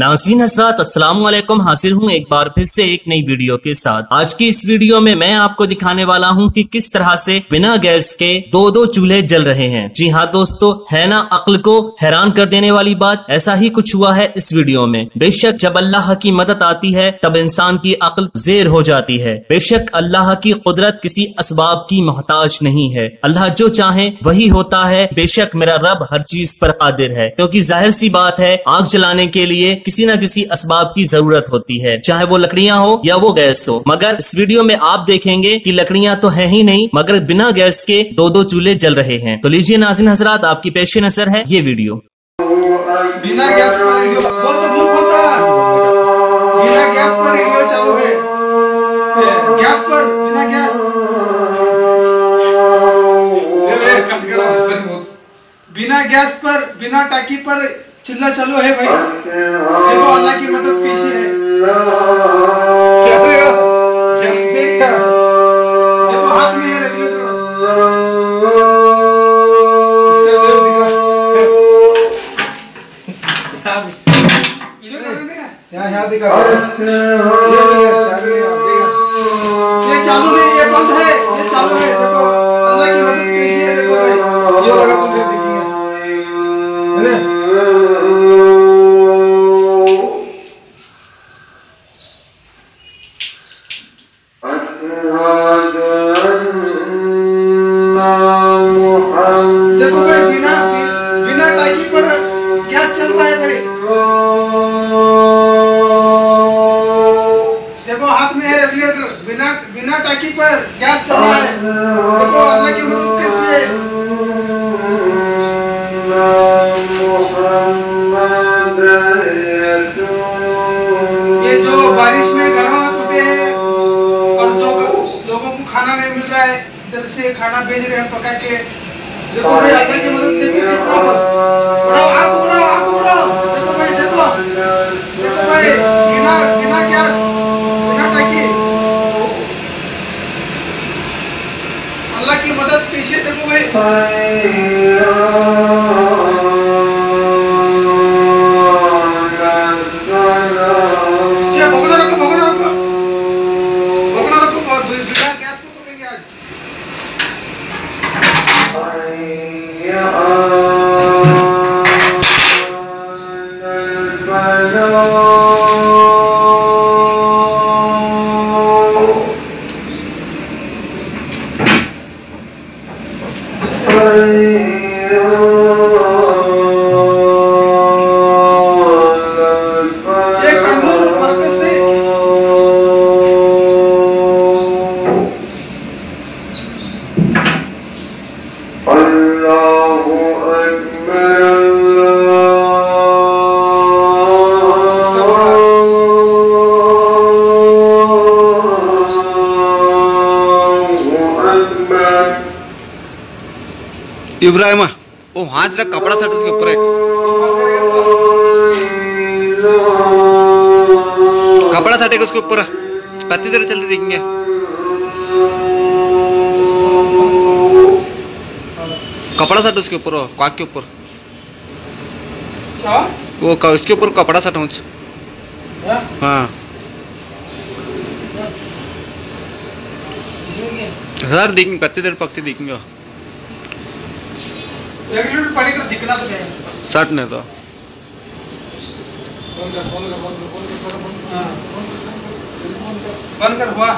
नाज़रीन हज़रात अस्सलामुअलैकुम, हाजिर हूँ एक बार फिर से एक नई वीडियो के साथ। आज की इस वीडियो में मैं आपको दिखाने वाला हूँ कि किस तरह से बिना गैस के दो दो चूल्हे जल रहे हैं। जी हाँ दोस्तों, है ना अक्ल को हैरान कर देने वाली बात। ऐसा ही कुछ हुआ है इस वीडियो में। बेशक जब अल्लाह की मदद आती है तब इंसान की अक्ल जेर हो जाती है। बेशक अल्लाह की कुदरत किसी असबाब की मोहताज नहीं है। अल्लाह जो चाहे वही होता है। बेशक मेरा रब हर चीज पर कादिर है, क्योंकि जाहिर सी बात है आग जलाने के लिए किसी न किसी असबाब की जरूरत होती है, चाहे वो लकड़ियां हो या वो गैस हो। मगर इस वीडियो में आप देखेंगे कि लकड़ियां तो है ही नहीं, मगर बिना गैस के दो दो चूल्हे जल रहे हैं। तो लीजिए नाज़रीन हज़रात, आपकी पेश नजर है ये वीडियो। बिना गैस पर वीडियो चालू है। गैस पर बिना गैस बिना टाकी पर चिल्ला चलो है भाई। देखो अल्लाह की मदद कैसी है। क्या देगा? गैस देगा। देखो हाथ में है रेगुलेटर। इसका वेव दिखा। वीडियो करने है? यहाँ दिखा। ये चालू नहीं, ये बंद है, ये चालू है। देखो अल्लाह की मदद कैसी है। देखो भाई ये लगा तुझे दिखेगा, है ना? बिना टाकी पर गैस चल रहा है। देखो अल्लाह की मदद कैसी है। ये जो बारिश में घर टूटे हैं और जो लोगों को खाना नहीं मिल रहा है, जब से खाना भेज रहे हैं पका के। देखो भाई अल्लाह की मदद देखिए कितना। उड़ाओ देखो भाई, देखो भाई बिना गैस बिना टाकी की मदद पीछे। देखो भाई भगना रखो बिना गैस को करेंगे आज। इब्राहिम वो हाथ जरा कपड़ा सट उसके ऊपर है, कपड़ा सटेगा उसके ऊपर। पत्ती तरह चलते देखेंगे। कपड़ा सट उसके ऊपर, काक के ऊपर वो उसके ऊपर कपड़ा सट हो। हाँ सर देखेंगे, पत्ती तरह पकती देखेंगे। पानी का दिखना तो सट नहीं तो बंद कर।